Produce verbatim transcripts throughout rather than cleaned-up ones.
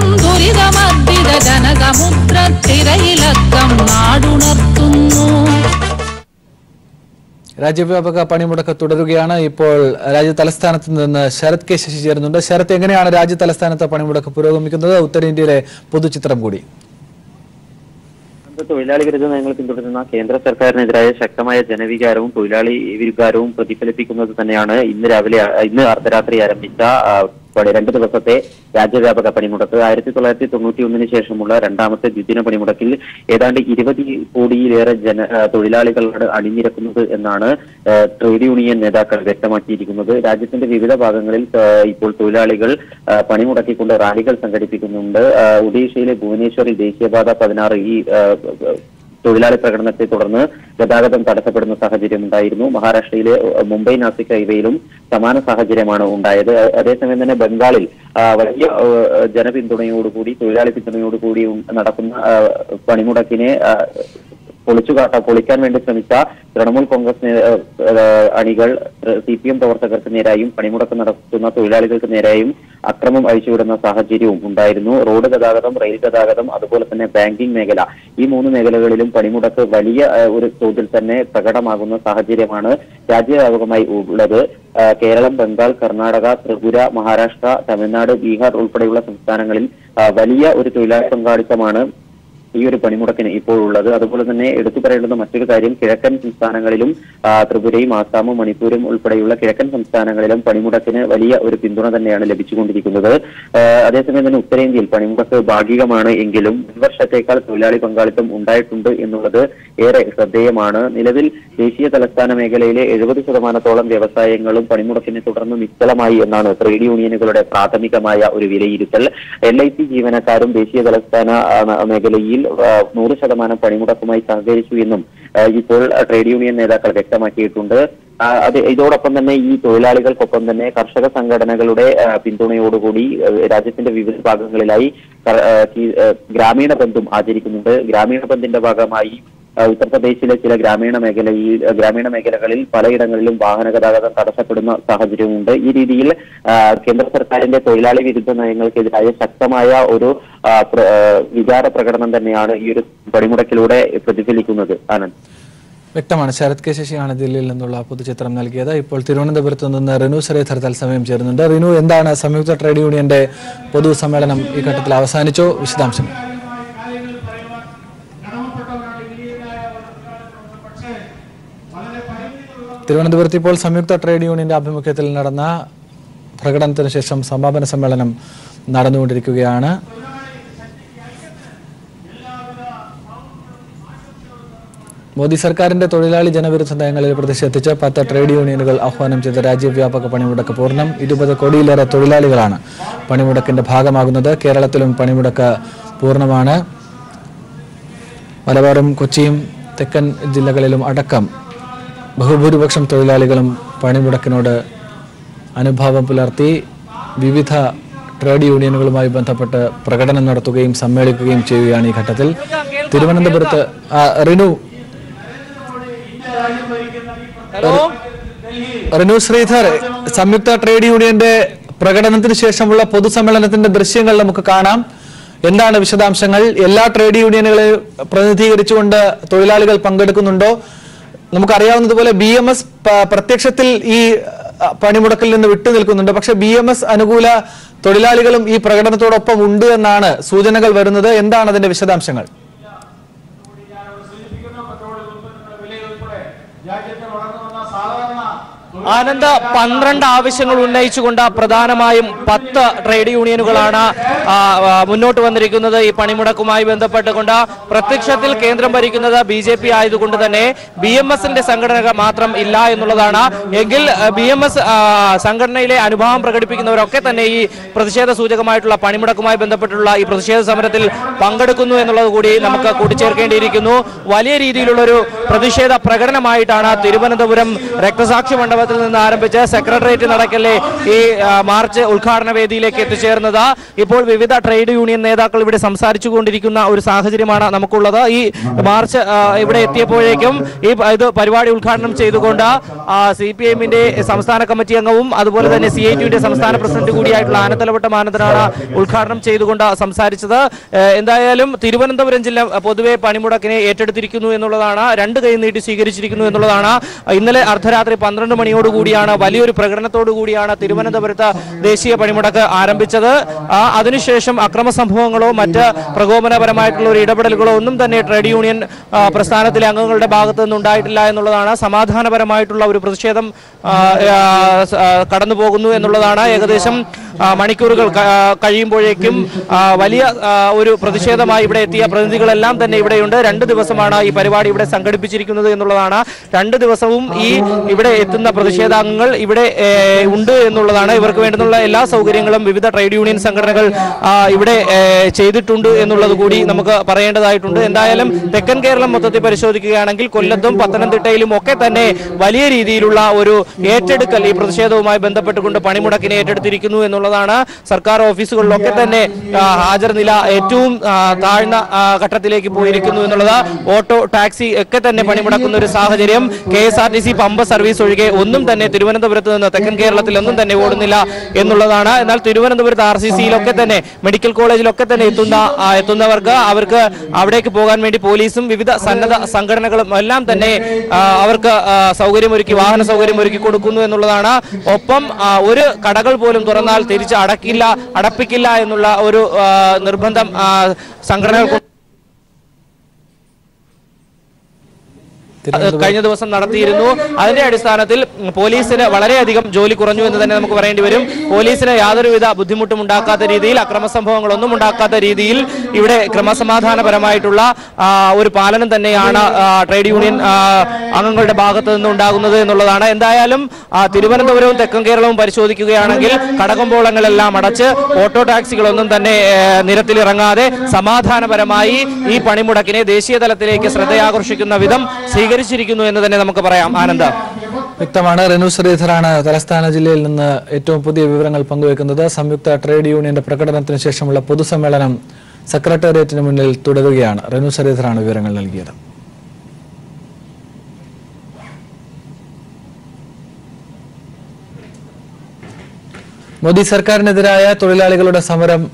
துயரம் துரித மத்தித ஜனகமுத்திர திரையிலக்கம் நாடுணர்த்துന്നു. രാജ്യവ്യാപക പണിമുടക്ക് തുടരുകയാണ്. ഇപ്പോൾ രാജ്യ തലസ്ഥാനത്ത് നിന്ന് ശരത് കെ ശശി ചേരുന്നുണ്ട്. ശരത്, എങ്ങനെയാണ് രാജ്യ തലസ്ഥാനത്തെ പണിമുടക്ക് പുരോഗമിക്കുന്നത്? ഉത്തരേന്ത്യയിലെ പൊതുചിത്രം കൂടി. തൊഴിലാളികരുടെ നയങ്ങൾ പിന്തുടരുന്ന കേന്ദ്ര സർക്കാരിനെതിരായ ശക്തമായ ജനവികാരവും തൊഴിലാളി വികാരവും പ്രതിഫലിപ്പിക്കുന്നത് തന്നെയാണ് ഇന്ന് രാവിലെ ഇന്ന് അർദ്ധരാത്രി ആരംഭിച്ച രണ്ട് ദിവസത്തെ രാജ്യവ്യാപക പണിമുടക്ക്. ആയിരത്തി തൊള്ളായിരത്തി തൊണ്ണൂറ്റി ഒന്നിന് ശേഷമുള്ള രണ്ടാമത്തെ ദ്വിദിന പണിമുടക്കിൽ ഏതാണ്ട് ഇരുപത് കോടിയിലേറെ ജന തൊഴിലാളികളോട് അണിനിരക്കുന്നത് എന്നാണ് ട്രേഡ് യൂണിയൻ നേതാക്കൾ വ്യക്തമാക്കിയിരിക്കുന്നത്. രാജ്യത്തിന്റെ വിവിധ ഭാഗങ്ങളിൽ ഇപ്പോൾ തൊഴിലാളികൾ പണിമുടക്കിക്കൊണ്ട് റാലികൾ സംഘടിപ്പിക്കുന്നുണ്ട്. ഒഡീഷയിലെ ഭുവനേശ്വറിൽ ദേശീയപാത പതിനാറ് ഈ തൊഴിലാളി പ്രകടനത്തെ തുടർന്ന് ഗതാഗതം തടസ്സപ്പെടുന്ന സാഹചര്യം ഉണ്ടായിരുന്നു. മഹാരാഷ്ട്രയിലെ മുംബൈ നാസിക് ഹൈവേയിലും സമാന സാഹചര്യമാണ് ഉണ്ടായത്. അതേസമയം തന്നെ ബംഗാളിൽ വലിയ ജനപിന്തുണയോടുകൂടി തൊഴിലാളി പിന്തുണയോടുകൂടി നടക്കുന്ന പണിമുടക്കിനെ പൊളിച്ചുകാട്ട പൊളിക്കാൻ വേണ്ടി ശ്രമിച്ച തൃണമൂൽ കോൺഗ്രസ് അണികൾ സി പി എം പ്രവർത്തകർക്ക് നേരെയും പണിമുടക്ക് നടത്തുന്ന തൊഴിലാളികൾക്ക് നേരെയും അക്രമം അഴിച്ചുവിടുന്ന സാഹചര്യവും ഉണ്ടായിരുന്നു. റോഡ് ഗതാഗതം, റെയിൽ ഗതാഗതം, അതുപോലെ തന്നെ ബാങ്കിംഗ് മേഖല, ഈ മൂന്ന് മേഖലകളിലും പണിമുടക്ക് വലിയ ഒരു തോതിൽ തന്നെ പ്രകടമാകുന്ന സാഹചര്യമാണ് രാജ്യവ്യാപകമായി ഉള്ളത്. കേരളം, ബംഗാൾ, കർണാടക, ത്രിപുര, മഹാരാഷ്ട്ര, തമിഴ്നാട്, ബീഹാർ ഉൾപ്പെടെയുള്ള സംസ്ഥാനങ്ങളിൽ വലിയ ഒരു തൊഴിലാളി പങ്കാളിത്തമാണ് ഈ ഒരു പണിമുടക്കിന് ഇപ്പോൾ ഉള്ളത്. അതുപോലെ തന്നെ എടുത്തു പറയേണ്ടുന്ന മറ്റൊരു കാര്യം, കിഴക്കൻ സംസ്ഥാനങ്ങളിലും ത്രിപുരയും ആസാമും മണിപ്പൂരും ഉൾപ്പെടെയുള്ള കിഴക്കൻ സംസ്ഥാനങ്ങളിലും പണിമുടക്കിന് വലിയ ഒരു പിന്തുണ തന്നെയാണ് ലഭിച്ചുകൊണ്ടിരിക്കുന്നത്. അതേസമയം തന്നെ ഉത്തരേന്ത്യയിൽ പണിമുടക്ക് ഭാഗികമാണ് എങ്കിലും ഒരു വർഷത്തേക്കാൾ തൊഴിലാളി പങ്കാളിത്തം ഉണ്ടായിട്ടുണ്ട് എന്നുള്ളത് ഏറെ ശ്രദ്ധേയമാണ്. നിലവിൽ ദേശീയ തലസ്ഥാന മേഖലയിലെ എഴുപത് ശതമാനത്തോളം വ്യവസായങ്ങളും പണിമുടക്കിനെ തുടർന്ന് നിശ്ചലമായി എന്നാണ് ട്രേഡ് യൂണിയനുകളുടെ പ്രാഥമികമായ ഒരു വിലയിരുത്തൽ. എൽ ഐ സി ജീവനക്കാരും ദേശീയ തലസ്ഥാന മേഖലയിൽ നൂറ് ശതമാനം പണിമുടക്കുമായി സഹകരിച്ചു എന്നും ഇപ്പോൾ ട്രേഡ് യൂണിയൻ നേതാക്കൾ വ്യക്തമാക്കിയിട്ടുണ്ട്. അത് ഇതോടൊപ്പം തന്നെ ഈ തൊഴിലാളികൾക്കൊപ്പം തന്നെ കർഷക സംഘടനകളുടെ പിന്തുണയോടുകൂടി രാജ്യത്തിന്റെ വിവിധ ഭാഗങ്ങളിലായി ഗ്രാമീണ ബന്ധും ആചരിക്കുന്നുണ്ട്. ഗ്രാമീണ ബന്ദിന്റെ ഭാഗമായി ഉത്തർപ്രദേശിലെ ചില ഗ്രാമീണ മേഖലയിൽ ഗ്രാമീണ മേഖലകളിൽ പലയിടങ്ങളിലും വാഹന ഗതാഗതം തടസ്സപ്പെടുന്ന സാഹചര്യമുണ്ട്. ഈ രീതിയിൽ കേന്ദ്ര സർക്കാരിന്റെ തൊഴിലാളി വിരുദ്ധ നയങ്ങൾക്കെതിരായ ശക്തമായ ഒരു വിചാര പ്രകടനം തന്നെയാണ് ഈ ഒരു പണിമുടക്കിലൂടെ പ്രതിഫലിക്കുന്നത്. ആനന്ദ്, വ്യക്തമാണ്. ശരത് കെ ശശിയാണ് ദില്ലിയിൽ നിന്നുള്ള പൊതുചിത്രം നൽകിയത്. ഇപ്പോൾ തിരുവനന്തപുരത്ത് നിന്ന് റിനു ശ്രീധർ തത്സമയം ചേരുന്നുണ്ട്. റിനു, എന്താണ് സംയുക്ത ട്രേഡ് യൂണിയന്റെ പൊതുസമ്മേളനം ഈ ഘട്ടത്തിൽ അവസാനിച്ചോ? വിശദാംശം. തിരുവനന്തപുരത്ത് ഇപ്പോൾ സംയുക്ത ട്രേഡ് യൂണിയന്റെ ആഭിമുഖ്യത്തിൽ നടന്ന പ്രകടനത്തിന് ശേഷം സമാപന സമ്മേളനം നടന്നുകൊണ്ടിരിക്കുകയാണ്. മോദി സർക്കാരിന്റെ തൊഴിലാളി ജനവിരുദ്ധ നയങ്ങളിൽ പ്രതിഷേധിച്ച് പത്ത് ട്രേഡ് യൂണിയനുകൾ ആഹ്വാനം ചെയ്ത രാജ്യവ്യാപക പണിമുടക്ക് പൂർണ്ണം. ഇരുപത് കോടിയിലേറെ തൊഴിലാളികളാണ് പണിമുടക്കിന്റെ ഭാഗമാകുന്നത്. കേരളത്തിലും പണിമുടക്ക് പൂർണ്ണമാണ്. മലബാറും കൊച്ചിയും തെക്കൻ ജില്ലകളിലും അടക്കം ബഹുഭൂരിപക്ഷം തൊഴിലാളികളും പണിമുടക്കിനോട് അനുഭാവം പുലർത്തി വിവിധ ട്രേഡ് യൂണിയനുകളുമായി ബന്ധപ്പെട്ട് പ്രകടനം നടത്തുകയും സമ്മേളിക്കുകയും ചെയ്യുകയാണ് ഈ ഘട്ടത്തിൽ തിരുവനന്തപുരത്ത്. റിനു റിനു ശ്രീധർ, സംയുക്ത ട്രേഡ് യൂണിയന്റെ പ്രകടനത്തിന് ശേഷമുള്ള പൊതുസമ്മേളനത്തിന്റെ ദൃശ്യങ്ങൾ നമുക്ക് കാണാം. എന്താണ് വിശദാംശങ്ങൾ? എല്ലാ ട്രേഡ് യൂണിയനുകളെ പ്രതിനിധീകരിച്ചുകൊണ്ട് തൊഴിലാളികൾ പങ്കെടുക്കുന്നുണ്ടോ? നമുക്കറിയാവുന്നതുപോലെ ബി എം എസ് പ്രത്യക്ഷത്തിൽ ഈ പണിമുടക്കിൽ നിന്ന് വിട്ടുനിൽക്കുന്നുണ്ട്. പക്ഷെ ബി എം എസ് അനുകൂല തൊഴിലാളികളും ഈ പ്രകടനത്തോടൊപ്പം ഉണ്ട് എന്നാണ് സൂചനകൾ വരുന്നത്. എന്താണ് അതിന്റെ വിശദാംശങ്ങൾ? ആനന്ദ, പന്ത്രണ്ട് ആവശ്യങ്ങൾ ഉന്നയിച്ചുകൊണ്ട് പ്രധാനമായും പത്ത് ട്രേഡ് യൂണിയനുകളാണ് മുന്നോട്ട് വന്നിരിക്കുന്നത് ഈ പണിമുടക്കുമായി ബന്ധപ്പെട്ടുകൊണ്ട്. പ്രത്യക്ഷത്തിൽ കേന്ദ്രം ഭരിക്കുന്നത് ബി ജെ പി ആയതുകൊണ്ട് തന്നെ ബി എം എസിന്റെ സംഘടന മാത്രം ഇല്ല എന്നുള്ളതാണ്. എങ്കിൽ ബി എം എസ് സംഘടനയിലെ അനുഭാവം പ്രകടിപ്പിക്കുന്നവരൊക്കെ തന്നെ ഈ പ്രതിഷേധ സൂചകമായിട്ടുള്ള പണിമുടക്കുമായി ബന്ധപ്പെട്ടുള്ള ഈ പ്രതിഷേധ സമരത്തിൽ പങ്കെടുക്കുന്നു എന്നുള്ളത് കൂടി നമുക്ക് കൂട്ടിച്ചേർക്കേണ്ടിയിരിക്കുന്നു. വലിയ രീതിയിലുള്ളൊരു പ്രതിഷേധ പ്രകടനമായിട്ടാണ് തിരുവനന്തപുരം രക്തസാക്ഷി മണ്ഡപം മണ്ഡപത്തിൽ നിന്ന് ആരംഭിച്ച് സെക്രട്ടേറിയറ്റ് നടക്കല്ലേ ഈ മാർച്ച് ഉദ്ഘാടന വേദിയിലേക്ക് എത്തിച്ചേർന്നത്. ഇപ്പോൾ വിവിധ ട്രേഡ് യൂണിയൻ നേതാക്കൾ ഇവിടെ സംസാരിച്ചു കൊണ്ടിരിക്കുന്ന ഒരു സാഹചര്യമാണ് നമുക്കുള്ളത്. ഈ മാർച്ച് ഇവിടെ എത്തിയപ്പോഴേക്കും ഈ ഇത് പരിപാടി ഉദ്ഘാടനം ചെയ്തുകൊണ്ട് സി പി എമ്മിന്റെ സംസ്ഥാന കമ്മിറ്റി അംഗവും അതുപോലെ തന്നെ സി ഐ ടിയുടെ സംസ്ഥാന പ്രസിഡന്റ് കൂടിയായിട്ടുള്ള ആനത്തലവട്ട മാനന്തനാണ് ഉദ്ഘാടനം ചെയ്തുകൊണ്ട് സംസാരിച്ചത്. എന്തായാലും തിരുവനന്തപുരം ജില്ല പൊതുവെ പണിമുടക്കിനെ ഏറ്റെടുത്തിരിക്കുന്നു എന്നുള്ളതാണ്, രണ്ട് കൈ നീട്ടി സ്വീകരിച്ചിരിക്കുന്നു എന്നുള്ളതാണ്. ഇന്നലെ അർദ്ധരാത്രി പന്ത്രണ്ട് മണിയോട് കൂടിയാണ് വലിയൊരു പ്രകടനത്തോടു കൂടിയാണ് തിരുവനന്തപുരത്ത് ദേശീയ പണിമുടക്ക് ആരംഭിച്ചത്. അതിനുശേഷം അക്രമ സംഭവങ്ങളോ മറ്റ് പ്രകോപനപരമായിട്ടുള്ള ഒരു ഇടപെടലുകളോ ഒന്നും തന്നെ ട്രേഡ് യൂണിയൻ പ്രസ്ഥാനത്തിലെ അംഗങ്ങളുടെ ഭാഗത്തു നിന്നുണ്ടായിട്ടില്ല എന്നുള്ളതാണ്. സമാധാനപരമായിട്ടുള്ള ഒരു പ്രതിഷേധം കടന്നു പോകുന്നു എന്നുള്ളതാണ്. ഏകദേശം മണിക്കൂറുകൾ കഴിയുമ്പോഴേക്കും വലിയ ഒരു പ്രതിഷേധമായി ഇവിടെ എത്തിയ പ്രതിനിധികളെല്ലാം തന്നെ ഇവിടെയുണ്ട്. രണ്ട് ദിവസമാണ് ഈ പരിപാടി ഇവിടെ സംഘടിപ്പിച്ചിരിക്കുന്നത് എന്നുള്ളതാണ്. രണ്ട് ദിവസവും ഈ ഇവിടെ എത്തുന്ന പ്രതിഷേധാംഗങ്ങൾ ഇവിടെ ഉണ്ട് എന്നുള്ളതാണ്. ഇവർക്ക് വേണ്ടുന്ന എല്ലാ സൗകര്യങ്ങളും വിവിധ ട്രേഡ് യൂണിയൻ സംഘടനകൾ ഇവിടെ ചെയ്തിട്ടുണ്ട് എന്നുള്ളത് കൂടി നമുക്ക് പറയേണ്ടതായിട്ടുണ്ട്. എന്തായാലും തെക്കൻ കേരളം മൊത്തത്തിൽ പരിശോധിക്കുകയാണെങ്കിൽ കൊല്ലത്തും പത്തനംതിട്ടയിലും ഒക്കെ തന്നെ വലിയ രീതിയിലുള്ള ഒരു ഏറ്റെടുക്കൽ ഈ പ്രതിഷേധവുമായി ബന്ധപ്പെട്ടുകൊണ്ട് പണിമുടക്കിനെ ഏറ്റെടുത്തിരിക്കുന്നു എന്നുള്ള സർക്കാർ ഓഫീസുകളിലൊക്കെ തന്നെ ഹാജർനില ഏറ്റവും താഴ്ന്ന ഘട്ടത്തിലേക്ക് പോയിരിക്കുന്നു എന്നുള്ളത്. ഓട്ടോ ടാക്സി ഒക്കെ തന്നെ പണിമുടക്കുന്ന ഒരു സാഹചര്യം. K S R T C Pamba service ഒഴികെ ഒന്നും തന്നെ തിരുവനന്തപുരത്ത് നിന്ന് തെക്കൻ കേരളത്തിൽ ഒന്നും തന്നെ ഓടുന്നില്ല എന്നുള്ളതാണ്. എന്നാൽ തിരുവനന്തപുരത്ത് ആർ സി സിയിലൊക്കെ തന്നെ മെഡിക്കൽ കോളേജിലൊക്കെ തന്നെ എത്തുന്ന എത്തുന്നവർക്ക് അവർക്ക് അവിടേക്ക് പോകാൻ വേണ്ടി പോലീസും വിവിധ സന്നദ്ധ സംഘടനകളും എല്ലാം തന്നെ അവർക്ക് സൗകര്യമൊരുക്കി വാഹന സൗകര്യം ഒരുക്കി കൊടുക്കുന്നു എന്നുള്ളതാണ്. ഒപ്പം ഒരു കടകൾ പോലും തുറന്നാൽ തിരിച്ച് അടക്കില്ല അടപ്പിക്കില്ല എന്നുള്ള ഒരു നിർബന്ധം സംഘടനകൾ കഴിഞ്ഞ ദിവസം നടത്തിയിരുന്നു. അതിന്റെ അടിസ്ഥാനത്തിൽ പോലീസിന് വളരെയധികം ജോലി കുറഞ്ഞു എന്ന് തന്നെ നമുക്ക് പറയേണ്ടി വരും. പോലീസിന് യാതൊരുവിധ ബുദ്ധിമുട്ടും ഉണ്ടാക്കാത്ത രീതിയിൽ, അക്രമ സംഭവങ്ങളൊന്നും ഉണ്ടാക്കാത്ത രീതിയിൽ ഇവിടെ ക്രമസമാധാനപരമായിട്ടുള്ള ഒരു പാലനം തന്നെയാണ് ട്രേഡ് യൂണിയൻ അംഗങ്ങളുടെ ഭാഗത്ത് നിന്ന് ഉണ്ടാകുന്നത് എന്നുള്ളതാണ്. എന്തായാലും തിരുവനന്തപുരവും തെക്കൻ കേരളവും പരിശോധിക്കുകയാണെങ്കിൽ കടകമ്പോളങ്ങളെല്ലാം അടച്ച് ഓട്ടോ ടാക്സികളൊന്നും തന്നെ നിരത്തിലിറങ്ങാതെ സമാധാനപരമായി ഈ പണിമുടക്കിനെ ദേശീയ തലത്തിലേക്ക് ശ്രദ്ധയാകർഷിക്കുന്ന വിധം സ്വീകരിച്ചു എന്ന് തന്നെ നമുക്ക് പറയാം. ആനന്ദ വ്യക്തമാണ്. റെനു ശ്രീധരാണ് തലസ്ഥാന ജില്ലയിൽ നിന്ന് ഏറ്റവും പുതിയ വിവരങ്ങൾ പങ്കുവെക്കുന്നത്. സംയുക്ത ട്രേഡ് യൂണിയന്റെ പ്രകടനത്തിന് ശേഷമുള്ള പൊതുസമ്മേളനം സെക്രട്ടേറിയറ്റിന് മുന്നിൽ തുടരുകയാണ്. റെനു ശ്രീധരാണ് വിവരങ്ങൾ നൽകിയത്. മോദി സർക്കാരിനെതിരായ തൊഴിലാളികളുടെ സമരം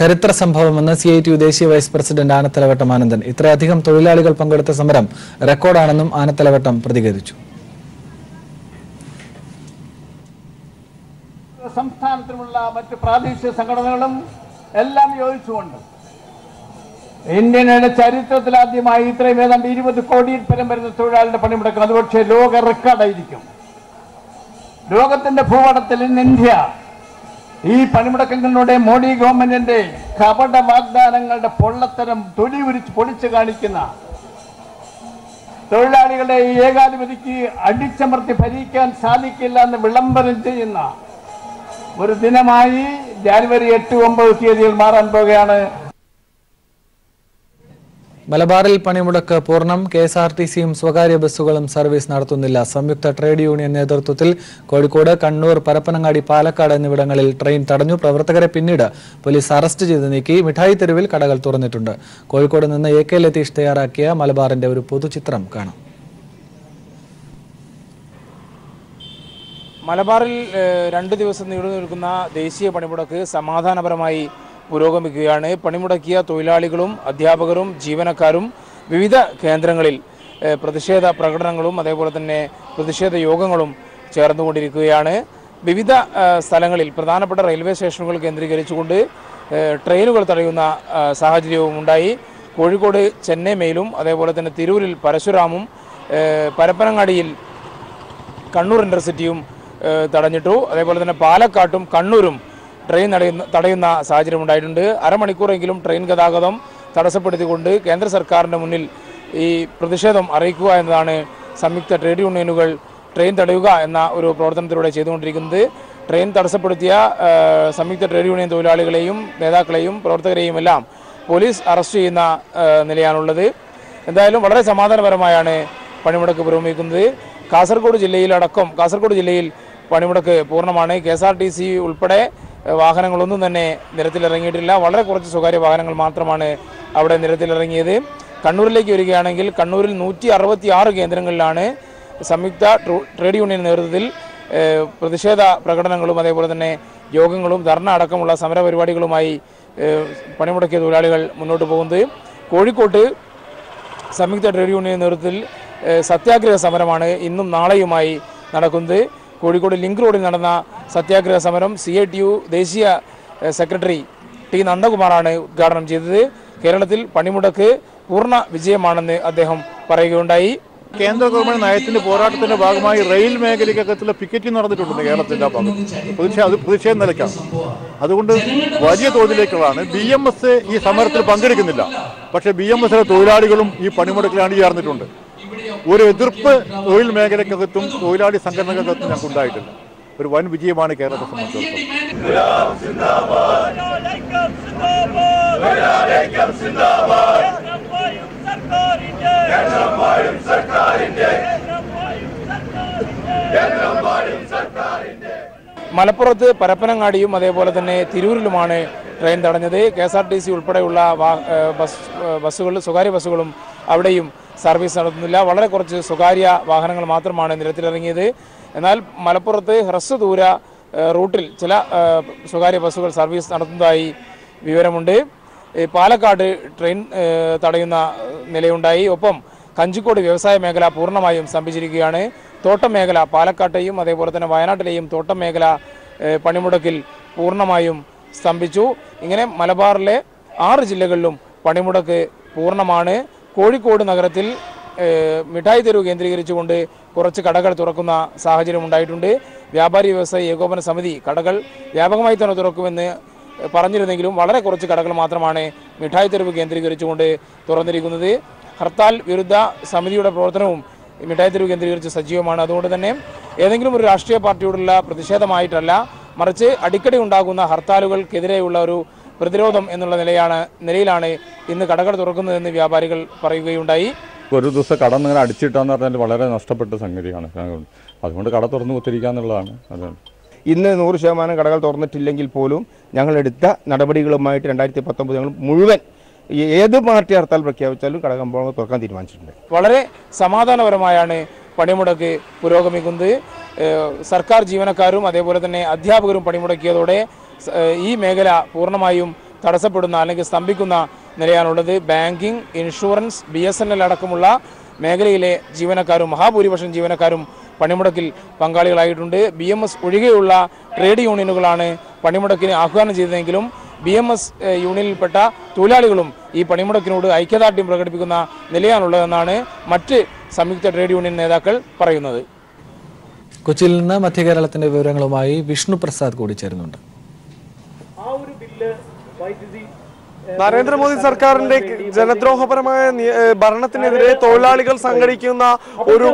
ചരിത്ര സംഭവമെന്ന് സി ഐ ടി യു ദേശീയ വൈസ് പ്രസിഡന്റ് ആനത്തലവട്ടം ആനന്ദൻ. ഇത്രയധികം തൊഴിലാളികൾ പങ്കെടുത്ത സമരം റെക്കോർഡാണെന്നും ആനത്തലവട്ടം പ്രതികരിച്ചു. സംസ്ഥാനത്തിലുള്ള മറ്റ് പ്രാദേശിക സംഘടനകളും എല്ലാം യോജിച്ചുകൊണ്ട് ഇന്ത്യയുടെ ചരിത്രത്തിൽ ആദ്യമായി ഇത്രയും ഏതാണ്ട് ഇരുപത് കോടിയിൽ പരം വരുന്ന തൊഴിലാളികളുടെ പണിമുടക്കം അത് പക്ഷേ ലോക റെക്കോർഡായിരിക്കും. ലോകത്തിന്റെ ഭൂപടത്തിൽ ഇന്ന് ഇന്ത്യ ഈ പണിമുടക്കങ്ങളിലൂടെ മോഡി ഗവൺമെന്റിന്റെ കപട വാഗ്ദാനങ്ങളുടെ പൊള്ളത്തരം തൊലി ഉരിച്ച് പൊളിച്ചു കാണിക്കുന്ന, തൊഴിലാളികളെ ഏകാധിപതിക്ക് അടിച്ചമർത്തി ഭരിക്കാൻ സാധിക്കില്ല എന്ന് വിളംബരം ചെയ്യുന്ന ഒരു ദിനമായി ജനുവരി എട്ട് ഒമ്പത് തീയതിയിൽ മാറാൻ പോകുകയാണ്. മലബാറിൽ പണിമുടക്ക് പൂർണ്ണം. കെ എസ് ആർ ടി സിയും സ്വകാര്യ ബസ്സുകളും സർവീസ് നടത്തുന്നില്ല. സംയുക്ത ട്രേഡ് യൂണിയൻ നേതൃത്വത്തിൽ കോഴിക്കോട്, കണ്ണൂർ, പരപ്പനങ്ങാടി, പാലക്കാട് എന്നിവിടങ്ങളിൽ ട്രെയിൻ തടഞ്ഞു. പ്രവർത്തകരെ പിന്നീട് പോലീസ് അറസ്റ്റ് ചെയ്ത് നീക്കി. മിഠായി തെരുവിൽ കടകൾ തുറന്നിട്ടുണ്ട്. കോഴിക്കോട് നിന്ന് എ കെ ലതീഷ് തയ്യാറാക്കിയ മലബാറിന്റെ ഒരു പൊതുചിത്രം കാണാം. മലബാറിൽ രണ്ടു ദിവസം നീണ്ടു നിൽക്കുന്ന ദേശീയ പണിമുടക്ക് സമാധാനപരമായി പുരോഗമിക്കുകയാണ്. പണിമുടക്കിയ തൊഴിലാളികളും അധ്യാപകരും ജീവനക്കാരും വിവിധ കേന്ദ്രങ്ങളിൽ പ്രതിഷേധ പ്രകടനങ്ങളും അതേപോലെ തന്നെ പ്രതിഷേധ യോഗങ്ങളും ചേർന്നുകൊണ്ടിരിക്കുകയാണ്. വിവിധ സ്ഥലങ്ങളിൽ പ്രധാനപ്പെട്ട റെയിൽവേ സ്റ്റേഷനുകൾ കേന്ദ്രീകരിച്ചുകൊണ്ട് ട്രെയിനുകൾ തടയുന്ന സാഹചര്യവും ഉണ്ടായി. കോഴിക്കോട് ചെന്നൈ മെയിലും അതേപോലെ തന്നെ തിരൂരിൽ പരശുരാമും പരപ്പനങ്ങാടിയിൽ കണ്ണൂർ ഇൻ്റർസിറ്റിയും തടഞ്ഞിട്ടു. അതേപോലെ തന്നെ പാലക്കാട്ടും കണ്ണൂരും ട്രെയിൻ തടയുന്ന തടയുന്ന സാഹചര്യമുണ്ടായിട്ടുണ്ട്. അരമണിക്കൂറെങ്കിലും ട്രെയിൻ ഗതാഗതം തടസ്സപ്പെടുത്തിക്കൊണ്ട് കേന്ദ്ര സർക്കാരിൻ്റെ മുന്നിൽ ഈ പ്രതിഷേധം അറിയിക്കുക എന്നതാണ് സംയുക്ത ട്രേഡ് യൂണിയനുകൾ ട്രെയിൻ തടയുക എന്ന ഒരു പ്രവർത്തനത്തിലൂടെ ചെയ്തുകൊണ്ടിരിക്കുന്നത്. ട്രെയിൻ തടസ്സപ്പെടുത്തിയ സംയുക്ത ട്രേഡ് യൂണിയൻ തൊഴിലാളികളെയും നേതാക്കളെയും പ്രവർത്തകരെയും എല്ലാം പോലീസ് അറസ്റ്റ് ചെയ്യുന്ന നിലയാണുള്ളത്. എന്തായാലും വളരെ സമാധാനപരമായാണ് പണിമുടക്ക് പുരോഗമിക്കുന്നത്. കാസർഗോഡ് ജില്ലയിലടക്കം കാസർഗോഡ് ജില്ലയിൽ പണിമുടക്ക് പൂർണ്ണമാണ്. K S R T C ഉൾപ്പെടെ വാഹനങ്ങളൊന്നും തന്നെ നിരത്തിലിറങ്ങിയിട്ടില്ല. വളരെ കുറച്ച് സ്വകാര്യ വാഹനങ്ങൾ മാത്രമാണ് അവിടെ നിരത്തിലിറങ്ങിയത്. കണ്ണൂരിലേക്ക് വരികയാണെങ്കിൽ കണ്ണൂരിൽ നൂറ്റി അറുപത്തി ആറ് കേന്ദ്രങ്ങളിലാണ് സംയുക്ത ട്രേഡ് യൂണിയൻ നേതൃത്വത്തിൽ പ്രതിഷേധ പ്രകടനങ്ങളും അതേപോലെ തന്നെ യോഗങ്ങളും ധർണ അടക്കമുള്ള സമരപരിപാടികളുമായി പണിമുടക്കിയ തൊഴിലാളികൾ മുന്നോട്ട് പോകുന്നത്. കോഴിക്കോട്ട് സംയുക്ത ട്രേഡ് യൂണിയൻ നേതൃത്വത്തിൽ സത്യാഗ്രഹ സമരമാണ് ഇന്നും നാളെയുമായി നടക്കുന്നത്. കോഴിക്കോട് ലിങ്ക് റോഡിൽ നടന്ന സത്യാഗ്രഹ സമരം സി ഐ ടി യു ദേശീയ സെക്രട്ടറി ടി നന്ദകുമാറാണ് ഉദ്ഘാടനം ചെയ്തത്. കേരളത്തിൽ പണിമുടക്ക് പൂർണ്ണ വിജയമാണെന്ന് അദ്ദേഹം പറയുകയുണ്ടായി. കേന്ദ്ര ഗവൺമെന്റ് നയത്തിന്റെ പോരാട്ടത്തിന്റെ ഭാഗമായി റെയിൽ മേഖലയ്ക്കകത്തുള്ള പിക്കറ്റിംഗ് നടന്നിട്ടുണ്ട് കേരളത്തിന്റെ ഭാഗം. പ്രതിഷേധം അത് പ്രതിഷേധം നിലയ്ക്കാണ്. അതുകൊണ്ട് വലിയ തോതിലേക്കുള്ളതാണ്. ബി എം എസ് ഈ സമരത്തിൽ പങ്കെടുക്കുന്നില്ല. പക്ഷേ ബി എം എസിലെ തൊഴിലാളികളും ഈ പണിമുടക്കിൽ അണിചേർന്നിട്ടുണ്ട്. ഒരു എതിർപ്പ് തൊഴിൽ മേഖലയ്ക്കകത്തും തൊഴിലാളി സംഘടനകൾക്കകത്തും ഞങ്ങൾക്ക് ഉണ്ടായിട്ടില്ല. ഒരു വൻ വിജയമാണ് കേരളത്തെ സംബന്ധിച്ചിടത്തോളം. മലപ്പുറത്ത് പരപ്പനങ്ങാടിയും അതേപോലെ തന്നെ തിരൂരിലുമാണ് ട്രെയിൻ തടഞ്ഞത്. K S R T C ഉൾപ്പെടെയുള്ള ബസ് ബസ്സുകൾ സ്വകാര്യ ബസ്സുകളും അവിടെയും സർവീസ് നടത്തുന്നില്ല. വളരെ കുറച്ച് സ്വകാര്യ വാഹനങ്ങൾ മാത്രമാണ് നിരത്തിലിറങ്ങിയത്. എന്നാൽ മലപ്പുറത്ത് ഹ്രസ്വ ദൂര റൂട്ടിൽ ചില സ്വകാര്യ ബസ്സുകൾ സർവീസ് നടത്തുന്നതായി വിവരമുണ്ട്. പാലക്കാട് ട്രെയിൻ തടയുന്ന നിലയുണ്ടായി. ഒപ്പം കഞ്ചിക്കോട് വ്യവസായ മേഖല പൂർണ്ണമായും സ്തംഭിച്ചിരിക്കുകയാണ്. തോട്ടം മേഖല പാലക്കാട്ടെയും അതേപോലെ തന്നെ വയനാട്ടിലെയും തോട്ടം മേഖല പണിമുടക്കിൽ പൂർണ്ണമായും സ്തംഭിച്ചു. ഇങ്ങനെ മലബാറിലെ ആറ് ജില്ലകളിലും പണിമുടക്ക് പൂർണ്ണമാണ്. കോഴിക്കോട് നഗരത്തിൽ മിഠായി തെരുവ് കേന്ദ്രീകരിച്ചുകൊണ്ട് കുറച്ച് കടകൾ തുറക്കുന്ന സാഹചര്യം ഉണ്ടായിട്ടുണ്ട്. വ്യാപാരി വ്യവസായ ഏകോപന സമിതി കടകൾ വ്യാപകമായി തന്നെ തുറക്കുമെന്ന് പറഞ്ഞിരുന്നെങ്കിലും വളരെ കുറച്ച് കടകൾ മാത്രമാണ് മിഠായി തെരുവ് കേന്ദ്രീകരിച്ചുകൊണ്ട് തുറന്നിരിക്കുന്നത്. ഹർത്താൽ വിരുദ്ധ സമിതിയുടെ പ്രവർത്തനവും മിഠായി തെരുവ് കേന്ദ്രീകരിച്ച് സജീവമാണ്. അതുകൊണ്ട് തന്നെ ഏതെങ്കിലും ഒരു രാഷ്ട്രീയ പാർട്ടിയോടുള്ള പ്രതിഷേധമായിട്ടല്ല, മറിച്ച് അടിക്കടി ഉണ്ടാകുന്ന ഹർത്താലുകൾക്കെതിരെയുള്ള ഒരു പ്രതിരോധം എന്നുള്ള നിലയാണ് നിലയിലാണ് ഇന്ന് കടകൾ തുറക്കുന്നതെന്ന് വ്യാപാരികൾ പറയുകയുണ്ടായി. ഒരു ദിവസം കട നിങ്ങൾ അടിച്ചിട്ടാന്ന് പറഞ്ഞാൽ വളരെ നഷ്ടപ്പെട്ട സംഗതിയാണ്. അതുകൊണ്ട് കട തുറന്ന് കുത്തിരിക്കാന്നുള്ളതാണ്. അത് ഇന്ന് നൂറ് ശതമാനം കടകൾ തുറന്നിട്ടില്ലെങ്കിൽ പോലും ഞങ്ങളെടുത്ത നടപടികളുമായിട്ട് രണ്ടായിരത്തി പത്തൊമ്പത് ഞങ്ങൾ മുഴുവൻ ഏത് പാർട്ടി ഹർത്താൽ പ്രഖ്യാപിച്ചാലും കട കമ്പോളങ്ങൾ തുറക്കാൻ തീരുമാനിച്ചിട്ടുണ്ട്. വളരെ സമാധാനപരമായാണ് പണിമുടക്ക് പുരോഗമിക്കുന്നത്. സർക്കാർ ജീവനക്കാരും അതേപോലെ തന്നെ അധ്യാപകരും പണിമുടക്കിയതോടെ ഈ മേഖല പൂർണ്ണമായും തടസ്സപ്പെടുന്ന അല്ലെങ്കിൽ സ്തംഭിക്കുന്ന നിലയാണുള്ളത്. Banking, insurance, B S N L അടക്കമുള്ള മേഖലയിലെ ജീവനക്കാരും മഹാഭൂരിപക്ഷം ജീവനക്കാരും പണിമുടക്കിൽ പങ്കാളികളായിട്ടുണ്ട്. ബി എം എസ് ഒഴികെയുള്ള ട്രേഡ് യൂണിയനുകളാണ് പണിമുടക്കിന് ആഹ്വാനം ചെയ്തതെങ്കിലും ബി എം എസ് യൂണിയനിൽപ്പെട്ട തൊഴിലാളികളും ഈ പണിമുടക്കിനോട് ഐക്യദാർഢ്യം പ്രകടിപ്പിക്കുന്ന നിലയാണുള്ളതെന്നാണ് മറ്റ് സംയുക്ത ട്രേഡ് യൂണിയൻ നേതാക്കൾ പറയുന്നത്. കൊച്ചിയിൽ നിന്ന് മധ്യ കേരളത്തിന്റെ വിവരങ്ങളുമായി വിഷ്ണു പ്രസാദ് കൂടി ചേരുന്നുണ്ട്. നരേന്ദ്രമോദി സർക്കാരിന്റെ ജനദ്രോഹപരമായ ഭരണത്തിനെതിരെ തൊഴിലാളികൾ സംഘടിക്കുന്ന ഒരു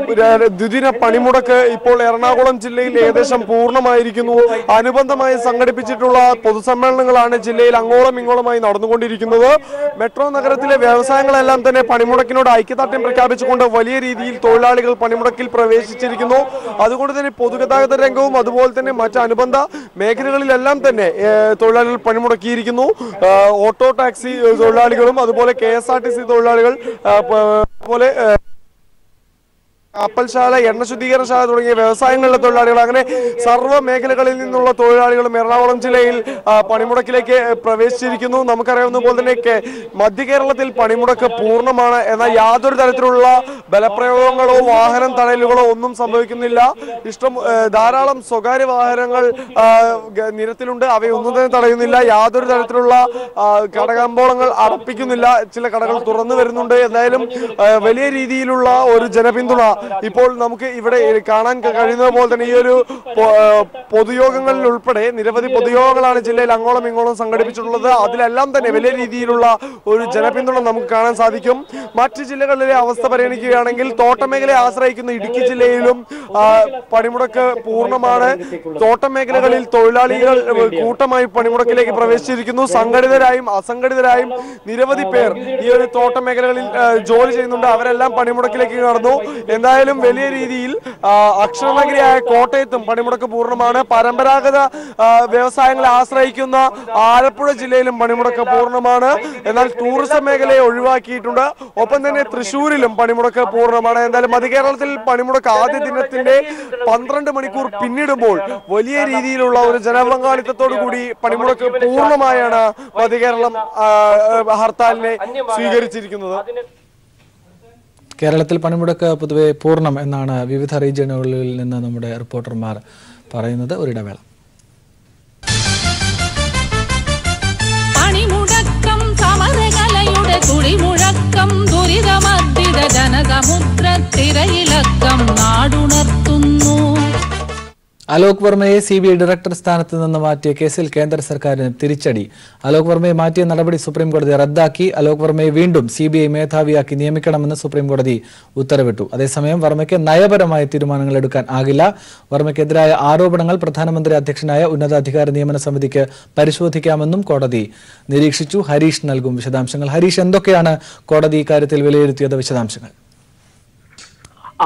ദ്വിദിന പണിമുടക്ക് ഇപ്പോൾ എറണാകുളം ജില്ലയിൽ ഏകദേശം പൂർണ്ണമായിരിക്കുന്നു. അനുബന്ധമായി സംഘടിപ്പിച്ചിട്ടുള്ള പൊതുസമ്മേളനങ്ങളാണ് ജില്ലയിൽ അങ്ങോളം ഇങ്ങോളമായി നടന്നുകൊണ്ടിരിക്കുന്നത്. മെട്രോ നഗരത്തിലെ വ്യവസായങ്ങളെല്ലാം തന്നെ പണിമുടക്കിനോട് ഐക്യദാർഢ്യം പ്രഖ്യാപിച്ചുകൊണ്ട് വലിയ രീതിയിൽ തൊഴിലാളികൾ പണിമുടക്കിൽ പ്രവേശിച്ചിരിക്കുന്നു. അതുകൊണ്ട് തന്നെ പൊതുഗതാഗത രംഗവും അതുപോലെ തന്നെ മറ്റ് അനുബന്ധ മേഖലകളിലെല്ലാം തന്നെ തൊഴിലാളികൾ പണിമുടക്കിയിരിക്കുന്നു. ഓട്ടോ ടാക്സി തൊഴിലാളികളും അതുപോലെ K S R T C തൊഴിലാളികൾ അതുപോലെ കപ്പൽശാല, എണ്ണ ശുദ്ധീകരണശാല തുടങ്ങിയ വ്യവസായങ്ങളിലെ തൊഴിലാളികൾ അങ്ങനെ സർവ്വ മേഖലകളിൽ നിന്നുള്ള തൊഴിലാളികളും എറണാകുളം ജില്ലയിൽ പണിമുടക്കിലേക്ക് പ്രവേശിച്ചിരിക്കുന്നു. നമുക്കറിയാവുന്ന പോലെ തന്നെ മധ്യ കേരളത്തിൽ പണിമുടക്ക് പൂർണ്ണമാണ്. എന്നാൽ യാതൊരു തരത്തിലുള്ള ബലപ്രയോഗങ്ങളോ വാഹനം തടയലുകളോ ഒന്നും സംഭവിക്കുന്നില്ല. ഇഷ്ടം ധാരാളം സ്വകാര്യ വാഹനങ്ങൾ നിരത്തിലുണ്ട്. അവയൊന്നും തന്നെ തടയുന്നില്ല. യാതൊരു തരത്തിലുള്ള കടകമ്പോളങ്ങൾ അടപ്പിക്കുന്നില്ല. ചില കടകൾ തുറന്നു വരുന്നുണ്ട്. എന്തായാലും വലിയ രീതിയിലുള്ള ഒരു ജനപിന്തുണ ഇപ്പോൾ നമുക്ക് ഇവിടെ കാണാൻ കഴിയുന്നത് പോലെ തന്നെ ഈ ഒരു പൊതുയോഗങ്ങളിൽ ഉൾപ്പെടെ നിരവധി പൊതുയോഗങ്ങളാണ് ജില്ലയിൽ അങ്ങോളം ഇങ്ങോളം സംഘടിപ്പിച്ചിട്ടുള്ളത്. അതിലെല്ലാം തന്നെ വലിയ രീതിയിലുള്ള ഒരു ജനപിന്തുണ നമുക്ക് കാണാൻ സാധിക്കും. മറ്റ് ജില്ലകളിലെ അവസ്ഥ പരിഗണിക്കുകയാണെങ്കിൽ തോട്ടമേഖലയെ ആശ്രയിക്കുന്ന ഇടുക്കി ജില്ലയിലും പണിമുടക്ക് പൂർണ്ണമാണ്. തോട്ടമേഖലകളിൽ തൊഴിലാളികൾ കൂട്ടമായി പണിമുടക്കിലേക്ക് പ്രവേശിച്ചിരിക്കുന്നു. സംഘടിതരായും അസംഘടിതരായും നിരവധി പേർ ഈ ഒരു തോട്ടമേഖലകളിൽ ജോലി ചെയ്യുന്നുണ്ട്. അവരെല്ലാം പണിമുടക്കിലേക്ക് കടന്നു. എന്തായാലും വലിയ രീതിയിൽ അക്ഷരനഗരിയായ കോട്ടയത്തും പണിമുടക്ക് പൂർണ്ണമാണ്. പരമ്പരാഗത വ്യവസായങ്ങളെ ആശ്രയിക്കുന്ന ആലപ്പുഴ ജില്ലയിലും പണിമുടക്ക് പൂർണ്ണമാണ്. എന്നാൽ ടൂറിസം മേഖലയെ ഒഴിവാക്കിയിട്ടുണ്ട്. ഒപ്പം തന്നെ തൃശ്ശൂരിലും പണിമുടക്ക് പൂർണ്ണമാണ്. എന്തായാലും മധ്യകേരളത്തിൽ പണിമുടക്ക് ആദ്യ ദിനത്തിന്റെ പന്ത്രണ്ട് മണിക്കൂർ പിന്നിടുമ്പോൾ വലിയ രീതിയിലുള്ള ഒരു ജനപങ്കാളിത്തത്തോടു കൂടി പണിമുടക്ക് പൂർണ്ണമായാണ് മധ്യകേരളം ഹർത്താലിനെ സ്വീകരിച്ചിരിക്കുന്നത്. കേരളത്തിൽ പണിമുടക്ക് പൊതുവെ പൂർണ്ണം എന്നാണ് വിവിധ റീജിയനുകളിൽ നിന്ന് നമ്മുടെ റിപ്പോർട്ടർമാർ പറയുന്നത്. ഒരിടവേള. പണിമുടക്കം സമരകലയുടെ തുടിമുഴക്കം ദുരിതമർദ്ദിത ജനസമുദ്രത്തിരയിലക്കം നാടുണർത്തുന്നു. അലോക് വർമ്മയെ സി ബി ഐ ഡയറക്ടർ സ്ഥാനത്ത് നിന്ന് മാറ്റിയ കേസിൽ കേന്ദ്ര സർക്കാരിന് തിരിച്ചടി. അലോക് വർമ്മയെ മാറ്റിയ നടപടി സുപ്രീംകോടതി റദ്ദാക്കി. അലോക് വർമ്മയെ വീണ്ടും സി ബി ഐ മേധാവിയാക്കി നിയമിക്കണമെന്ന് സുപ്രീംകോടതി ഉത്തരവിട്ടു. അതേസമയം വർമ്മയ്ക്ക് നയപരമായ തീരുമാനങ്ങൾ എടുക്കാൻ ആകില്ല. വർമ്മയ്ക്കെതിരായ ആരോപണങ്ങൾ പ്രധാനമന്ത്രി അധ്യക്ഷനായ ഉന്നതാധികാര നിയമന സമിതിക്ക് പരിശോധിക്കാമെന്നും കോടതി നിരീക്ഷിച്ചു. ഹരീഷ് നൽകും വിശദാംശങ്ങൾ. ഹരീഷ്, എന്തൊക്കെയാണ് കോടതി ഇക്കാര്യത്തിൽ വിലയിരുത്തിയത്? വിശദാംശങ്ങൾ.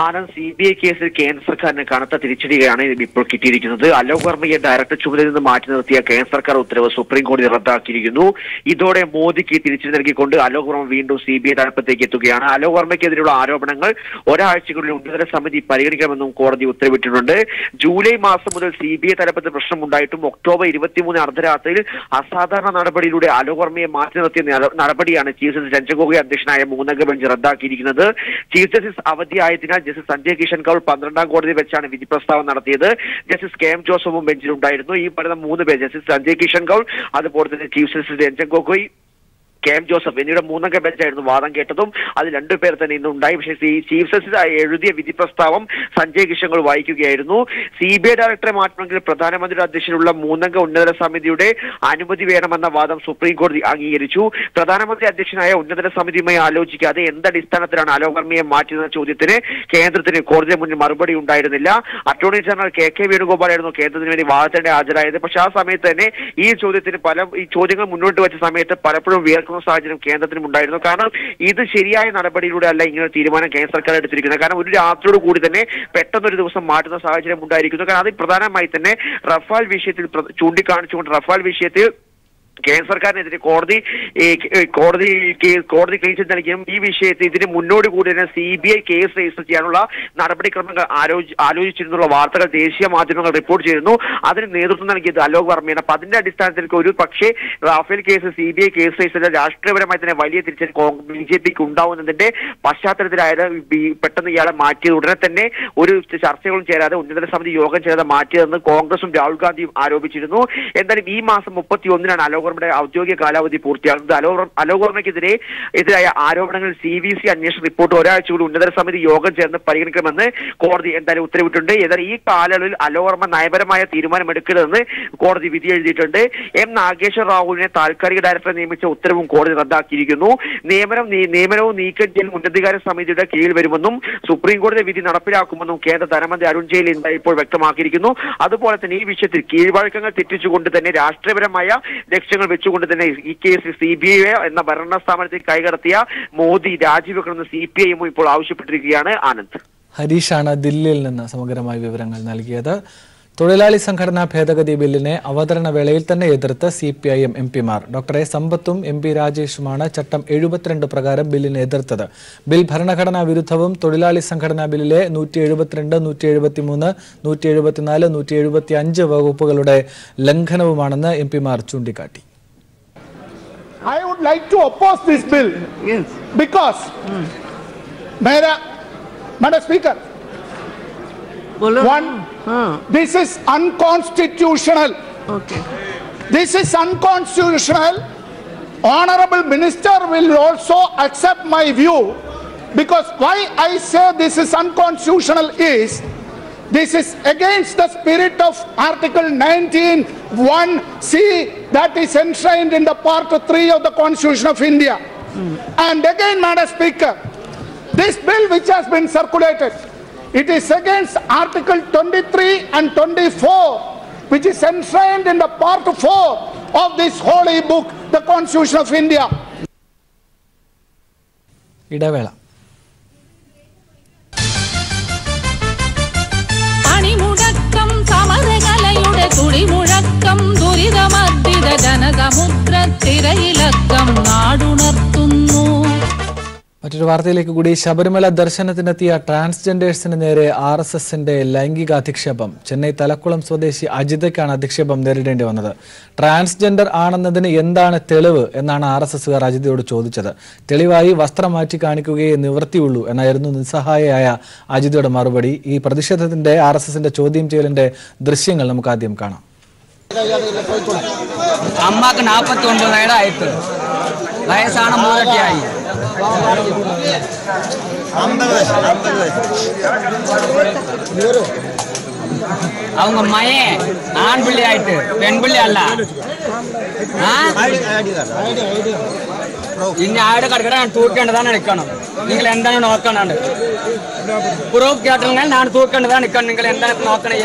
ആനന്ദ്, സി ബി ഐ കേസിൽ കേന്ദ്ര സർക്കാരിന് കനത്ത തിരിച്ചടിയാണ് ഇപ്പോൾ കിട്ടിയിരിക്കുന്നത്. അലോക് വർമ്മയെ ഡയറക്ടർ ചുമതലയിൽ നിന്ന് മാറ്റി നിർത്തിയ കേന്ദ്ര സർക്കാർ ഉത്തരവ് സുപ്രീം കോടതി റദ്ദാക്കിയിരിക്കുന്നു. ഇതോടെ മോദിക്ക് തിരിച്ചടി നൽകിക്കൊണ്ട് അലോക് വർമ്മ വീണ്ടും സി ബി ഐ തലപ്പത്തേക്ക് എത്തുകയാണ്. അലോക് വർമ്മയ്ക്കെതിരെയുള്ള ആരോപണങ്ങൾ ഒരാഴ്ചക്കുള്ളിൽ ഉന്നതതല സമിതി പരിഗണിക്കണമെന്നും കോടതി ഉത്തരവിട്ടിട്ടുണ്ട്. ജൂലൈ മാസം മുതൽ സി ബി ഐ തലപ്പത്ത് പ്രശ്നമുണ്ടായിട്ടും ഒക്ടോബർ ഇരുപത്തിമൂന്ന് അർദ്ധരാത്രിയിൽ അസാധാരണ നടപടിയിലൂടെ അലോക് വർമ്മയെ മാറ്റി നിർത്തിയ നടപടിയാണ് ചീഫ് ജസ്റ്റിസ് രഞ്ജൻ ഗൊഗോയ് അധ്യക്ഷനായ മൂന്നംഗ ബെഞ്ച് റദ്ദാക്കിയിരിക്കുന്നത്. ചീഫ് ജസ്റ്റിസ് അവധിയായതിനാൽ ജസ്റ്റിസ് സഞ്ജയ് കിഷൻ കൗൾ പന്ത്രണ്ടാം കോടതി വെച്ചാണ് വിധി പ്രസ്താവന നടത്തിയത്. ജസ്റ്റിസ് കെ എം ജോസഫും ബെഞ്ചിലുണ്ടായിരുന്നു. ഈ പറയുന്ന മൂന്ന് പേർ, ജസ്റ്റിസ് സഞ്ജയ് കിഷൻ കൗൾ, അതുപോലെ തന്നെ chief justice Ranjan Gogoi, K M Joseph എന്നിവരുടെ മൂന്നംഗ ബെഞ്ചായിരുന്നു വാദം കേട്ടതും. അത് രണ്ടുപേർ തന്നെ ഇന്നുണ്ടായി. പക്ഷേ ചീഫ് ജസ്റ്റിസ് എഴുതിയ വിധി പ്രസ്താവം സഞ്ജയ് കിഷൻ വായിക്കുകയായിരുന്നു. സി ബി ഐ ഡയറക്ടറെ മാറ്റണമെങ്കിൽ പ്രധാനമന്ത്രിയുടെ അധ്യക്ഷനുള്ള മൂന്നംഗ ഉന്നതതല സമിതിയുടെ അനുമതി വേണമെന്ന വാദം സുപ്രീം കോടതി അംഗീകരിച്ചു. പ്രധാനമന്ത്രി അധ്യക്ഷനായ ഉന്നതതല സമിതിയുമായി ആലോചിക്കാതെ എന്തടിസ്ഥാനത്തിലാണ് അലോക് വർമ്മയെ മാറ്റിയെന്ന ചോദ്യത്തിന് കേന്ദ്രത്തിന് കോടതിയുടെ മുന്നിൽ മറുപടി ഉണ്ടായിരുന്നില്ല. അറ്റോർണി ജനറൽ കെ കെ വേണുഗോപാലായിരുന്നു കേന്ദ്രത്തിന് വേണ്ടി വാദത്തിനിടെ ഹാജരായത്. പക്ഷെ ആ സമയത്ത് തന്നെ ഈ ചോദ്യത്തിന് പല ഈ ചോദ്യങ്ങൾ മുന്നോട്ട് വെച്ച സമയത്ത് പലപ്പോഴും വിയർക്കും സാഹചര്യം കേന്ദ്രത്തിനും ഉണ്ടായിരുന്നു. കാരണം ഇത് ശരിയായ നടപടിയിലൂടെ അല്ല ഇങ്ങനെ തീരുമാനം കേന്ദ്ര സർക്കാർ എടുത്തിരിക്കുന്നത്. കാരണം ഒരു രാത്രിയോട് കൂടി തന്നെ പെട്ടെന്നൊരു ദിവസം മാറ്റുന്ന സാഹചര്യം ഉണ്ടായിരിക്കുന്നു. കാരണം അത് പ്രധാനമായി തന്നെ റഫാൽ വിഷയത്തിൽ ചൂണ്ടിക്കാണിച്ചുകൊണ്ട് റഫാൽ വിഷയത്തിൽ കേന്ദ്ര സർക്കാരിനെതിരെ കോടതി കോടതി കോടതി ക്ലീൻ ചിറ്റ് നൽകിയും ഈ വിഷയത്തിൽ ഇതിന് മുന്നോടി കൂടി തന്നെ C B I case register ചെയ്യാനുള്ള നടപടിക്രമങ്ങൾ ആലോചിച്ചിരുന്നുള്ള വാർത്തകൾ ദേശീയ മാധ്യമങ്ങൾ റിപ്പോർട്ട് ചെയ്തിരുന്നു. അതിന് നേതൃത്വം നൽകിയത് അലോക് വർമ്മയാണ്. അപ്പൊ അതിന്റെ അടിസ്ഥാനത്തിൽ ഒരു പക്ഷേ Rafale case C B I case register രാഷ്ട്രീയപരമായി തന്നെ വലിയ തിരിച്ചടി ബി ജെ പിക്ക് ഉണ്ടാവുന്നതിന്റെ പശ്ചാത്തലത്തിലായത് പെട്ടെന്ന് ഇയാളെ മാറ്റിയത് ഉടനെ തന്നെ ഒരു ചർച്ചകളും ചേരാതെ ഉന്നതതല സമിതി യോഗം ചേരാതെ മാറ്റിയതെന്ന് കോൺഗ്രസും രാഹുൽ ഗാന്ധിയും ആരോപിച്ചിരുന്നു. എന്തായാലും ഈ മാസം മുപ്പത്തി ഒന്നിനാണ് അലോക് വർമ്മയുടെ ഔദ്യോഗിക കാലാവധി പൂർത്തിയാകുന്നത്. അലോക് അലോക് വർമ്മയ്ക്കെതിരെ എതിരായ ആരോപണങ്ങളിൽ സി ബി സി അന്വേഷണ റിപ്പോർട്ട് ഒരാഴ്ചകൂടി ഉന്നതതല സമിതി യോഗം ചേർന്ന് പരിഗണിക്കണമെന്ന് കോടതി എന്തായാലും ഉത്തരവിട്ടുണ്ട്. എന്നാൽ ഈ കാലയളവിൽ അലോക് വർമ്മ നയപരമായ തീരുമാനമെടുക്കരുതെന്ന് കോടതി വിധി എഴുതിയിട്ടുണ്ട്. എം നാഗേശ്വർ റാവുവിനെ താൽക്കാലിക ഡയറക്ടറെ നിയമിച്ച ഉത്തരവും കോടതി റദ്ദാക്കിയിരിക്കുന്നു. നിയമനം നിയമനവും നീക്കം ചെയ്യൽ ഉന്നതാധികാര സമിതിയുടെ കീഴിൽ വരുമെന്നും സുപ്രീം കോടതി വിധി നടപ്പിലാക്കുമെന്നും കേന്ദ്ര ധനമന്ത്രി അരുൺ ജെയ്റ്റ്ലി ഇപ്പോൾ വ്യക്തമാക്കിയിരിക്കുന്നു. അതുപോലെ തന്നെ ഈ വിഷയത്തിൽ കീഴ്വഴക്കങ്ങൾ തെറ്റിച്ചുകൊണ്ട് തന്നെ രാഷ്ട്രീയപരമായ ലക്ഷ്യങ്ങൾ വെച്ചുകൊണ്ട് തന്നെ ഈ കേസിൽ സി ബി ഐ എന്ന ഭരണ സ്ഥാപനത്തിൽ കൈകടത്തിയ മോദി രാജിവെക്കണമെന്ന് സി പി ഐ എമ്മും ഇപ്പോൾ ആവശ്യപ്പെട്ടിരിക്കുകയാണ്. ആനന്ദ്, ഹരീഷാണ് ദില്ലിയിൽ നിന്ന് സമഗ്രമായ വിവരങ്ങൾ നൽകിയത്. തൊഴിലാളി സംഘടനാ ഭേദഗതി ബില്ലിനെ അവതരണ വേളയിൽ തന്നെ എതിർത്ത് C P I M M പിമാർ ഡോക്ടർ എ സമ്പത്തും എം പി രാജേഷുമാണ് ചട്ടം എഴുപത്തിരണ്ട് പ്രകാരം ബില്ലിനെ എതിർത്തത്. ബിൽ ഭരണഘടനാ വിരുദ്ധവും തൊഴിലാളി സംഘടനാ ബില്ലിലെ നൂറ്റി എഴുപത്തിരണ്ട് നൂറ്റി എഴുപത്തി മൂന്ന് നൂറ്റി എഴുപത്തിനാല് നൂറ്റി എഴുപത്തി അഞ്ച് വകുപ്പുകളുടെ ലംഘനവുമാണെന്ന് എം പിമാർ ചൂണ്ടിക്കാട്ടി. I would like to oppose this bill. Yes. Because mm. Mera, Madam Speaker. One, huh. This is unconstitutional. Okay. This is unconstitutional. Honorable Minister will also accept my view, because why I say this is unconstitutional is This is against the spirit of Article nineteen one C that is enshrined in the Part three of the Constitution of India. Mm. And again, Madam Speaker, this bill which has been circulated, it is against Article twenty-three and twenty-four, which is enshrined in the Part four of this holy book, the Constitution of India. Idavela. മറ്റൊരു വാർത്തയിലേക്ക് കൂടി ശബരിമല ദർശനത്തിനെത്തിയ ട്രാൻസ്ജെൻഡേഴ്സിന് നേരെ R S എസിന്റെ ലൈംഗിക അധിക്ഷേപം ചെന്നൈ തലക്കുളം സ്വദേശി അജിതയ്ക്കാണ് അധിക്ഷേപം നേരിടേണ്ടി വന്നത്. Transgender ആണെന്നതിന് എന്താണ് തെളിവ് എന്നാണ് ആർ എസ് എസുകാർ അജിതയോട് ചോദിച്ചത്. തെളിവായി വസ്ത്രം മാറ്റി കാണിക്കുകയെ നിവൃത്തിയുള്ളൂ എന്നായിരുന്നു നിസ്സഹായയായ അജിതയുടെ മറുപടി. ഈ പ്രതിഷേധത്തിന്റെ ആർ എസ് എസിന്റെ ചോദ്യം ചെയ്യലിന്റെ ദൃശ്യങ്ങൾ നമുക്ക് ആദ്യം കാണാം. അമ്മക്ക് നാൽപ്പത്തി ഒൻപതിനായിരം ആയിട്ട് വയസ്സാണ് മൂരട്ടിയായി அவங்க மயன் ஆண் பிள்ளை ஆயிட்டு பெண் பிள்ளை அல்ல ഇനി ആട് കിടക്കണ തൂക്കേണ്ടതാണ് നിൽക്കണം നിങ്ങൾ എന്താണ് നോക്കണത് പ്രൂഫ് കേട്ടില്ലെങ്കിൽ ഞാൻ തൂക്കേണ്ടതാണ് നിൽക്കണം നിങ്ങൾ എന്താണ് നോക്കണേ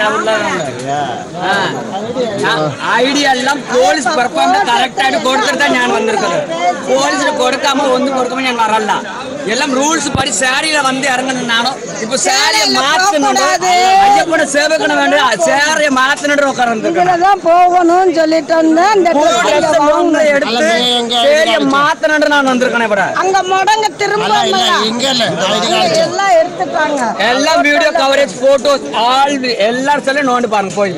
ഐഡിയ എല്ലാം പോലീസ് പെർഫോമൻസ് കറക്റ്റായിട്ട് കൊടുത്തിട്ടാണ് ഞാൻ വന്നിരിക്കുന്നത് പോലീസിന് കൊടുക്കാമോ ഒന്നും കൊടുക്കുമ്പോൾ ഞാൻ വരല്ല എല്ലാം റൂൾസ് പടി സാരിയിൽ വന്ന് ഇറങ്ങുന്നതാണോ ഇപ്പൊ സാരിയെ മാറ്റുന്നുണ്ട് അയ്യപ്പൂടെ സേവകന് വേണ്ടി സാരിയെ മാറ്റുന്നുണ്ട് എല്ലാം വീഡിയോ കവറേജ് ഫോട്ടോസ് ആൾ എല്ലാ സ്ഥലവും നോണ്ട് പറഞ്ഞു പോയി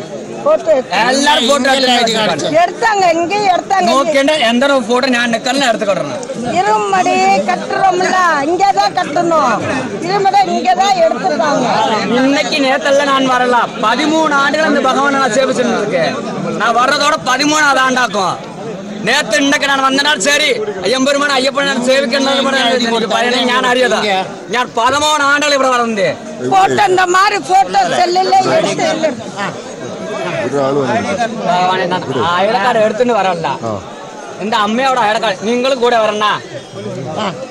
எல்லாரும் போட்டோ எடுத்தாங்க எங்க எடுத்தாங்க ஓகேடா எந்தரோ போட்டோ நான் நிக்கல்ல எடுத்து கட்டறேன் இருமடி கட்டறோம்ல இங்க தான் கட்டணும் இருமடி இங்க தான் எடுத்துறாங்க இன்னைக்கு நேத்தல்ல நான் வரல பதிமூன்று ஆண்டுகள் அந்த பகவானை சேவிச்சிட்டு இருக்கேன் நான் வரதோட பதிமூன்றாவது ஆண்டாக்கும் நேத்து இன்னைக்கு நான் வந்தனால சரி ஐயம்பெருமான் ஐயப்பனார் சேவிக்கணும் பையனை நான் அறியதா நான் பதிமூன்று ஆண்டுகள் இவர வரந்தே போட்டோ அந்த மாதிரி போட்டோ செல்லிலே எடுத்து അയലക്കാരൻ എടുത്തിട്ട് വരണ്ട എന്റെ അമ്മയോട് അയലക്കാരൻ നിങ്ങൾ കൂടെ വരണ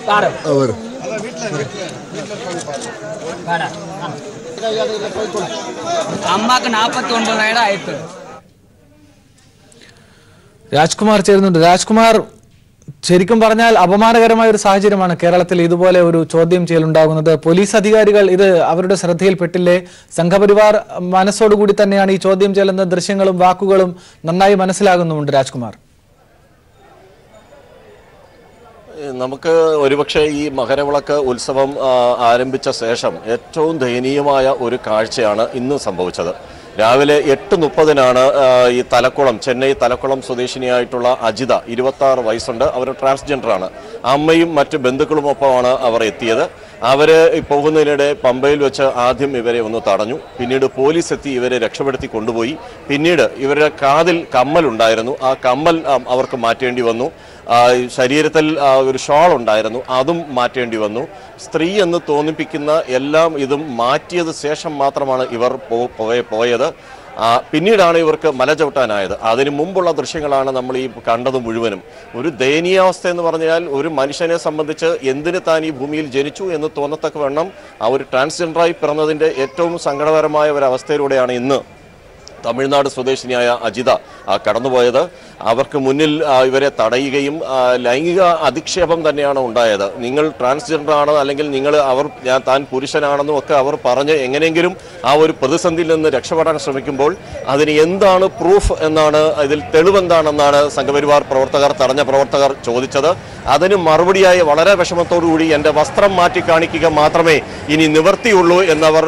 സാറ് അമ്മക്ക് നാപ്പത്തി ഒൻപതിനായിരം ആയിട്ട് രാജ്കുമാർ ചേരുന്നുണ്ട്. രാജ്കുമാർ, ശരിക്കും പറഞ്ഞാൽ അപമാനകരമായ ഒരു സാഹചര്യമാണ് കേരളത്തിൽ ഇതുപോലെ ഒരു ചോദ്യം ചെയ്യലുണ്ടാകുന്നത്. പോലീസ് അധികാരികൾ ഇത് അവരുടെ ശ്രദ്ധയിൽപ്പെട്ടില്ലേ? സംഘപരിവാർ മനസ്സോടുകൂടി തന്നെയാണ് ഈ ചോദ്യം ചെയ്യലെന്ന ദൃശ്യങ്ങളും വാക്കുകളും നന്നായി മനസ്സിലാകുന്നുമുണ്ട്. രാജ്കുമാർ, നമുക്ക് ഒരുപക്ഷെ ഈ മകരവിളക്ക് ഉത്സവം ആരംഭിച്ച ശേഷം ഏറ്റവും ദയനീയമായ ഒരു കാഴ്ചയാണ് ഇന്ന് സംഭവിച്ചത്. രാവിലെ എട്ട് മുപ്പതിനാണ് ഈ തലക്കുളം ചെന്നൈ തലക്കുളം സ്വദേശിനിയായിട്ടുള്ള അജിത, ഇരുപത്തി ആറ് വയസ്സുണ്ട്, അവർ ട്രാൻസ്ജെൻഡറാണ്. അമ്മയും മറ്റ് ബന്ധുക്കളുമൊപ്പമാണ് അവർ എത്തിയത്. അവർ പോകുന്നതിനിടെ പമ്പയിൽ വെച്ച് ആദ്യം ഇവരെ ഒന്ന് തടഞ്ഞു. പിന്നീട് പോലീസ് എത്തി ഇവരെ രക്ഷപ്പെടുത്തി കൊണ്ടുപോയി. പിന്നീട് ഇവരുടെ കാതിൽ കമ്മൽ ഉണ്ടായിരുന്നു, ആ കമ്മൽ അവർക്ക് മാറ്റേണ്ടി വന്നു. ശരീരത്തിൽ ഒരു ഷോൾ ഉണ്ടായിരുന്നു, അതും മാറ്റേണ്ടി വന്നു. സ്ത്രീ എന്ന് തോന്നിപ്പിക്കുന്ന എല്ലാം ഇതും മാറ്റിയത് ശേഷം മാത്രമാണ് ഇവർ പോയത്. പിന്നീടാണ് ഇവർക്ക് മല ചവിട്ടാനായത്. അതിനു മുമ്പുള്ള ദൃശ്യങ്ങളാണ് നമ്മൾ ഈ കണ്ടത് മുഴുവനും. ഒരു ദയനീയാവസ്ഥ എന്ന് പറഞ്ഞാൽ ഒരു മനുഷ്യനെ സംബന്ധിച്ച് എന്തിന് താൻ ഈ ഭൂമിയിൽ ജനിച്ചു എന്ന് തോന്നത്തക്കവണ്ണം ആ ഒരു ട്രാൻസ്ജെൻഡറായി പിറന്നതിൻ്റെ ഏറ്റവും സങ്കടകരമായ ഒരവസ്ഥയിലൂടെയാണ് ഇന്ന് തമിഴ്നാട് സ്വദേശിനിയായ അജിത കടന്നുപോയത്. അവർക്ക് മുന്നിൽ ഇവരെ തടയുകയും ലൈംഗിക അധിക്ഷേപം തന്നെയാണ് ഉണ്ടായത്. നിങ്ങൾ ട്രാൻസ്ജെൻഡർ ആണ് അല്ലെങ്കിൽ നിങ്ങൾ അവർ ഞാൻ താൻ പുരുഷനാണെന്നും ഒക്കെ അവർ പറഞ്ഞ് എങ്ങനെയെങ്കിലും ആ ഒരു പ്രതിസന്ധിയിൽ നിന്ന് രക്ഷപ്പെടാൻ ശ്രമിക്കുമ്പോൾ അതിന് എന്താണ് പ്രൂഫ് എന്നാണ്, ഇതിൽ തെളിവെന്താണെന്നാണ് സംഘപരിവാർ പ്രവർത്തകർ തടഞ്ഞ പ്രവർത്തകർ ചോദിച്ചത്. അതിന് മറുപടിയായി വളരെ വിഷമത്തോടുകൂടി എൻ്റെ വസ്ത്രം മാറ്റി കാണിക്കുക മാത്രമേ ഇനി നിവർത്തിയുള്ളൂ എന്നവർ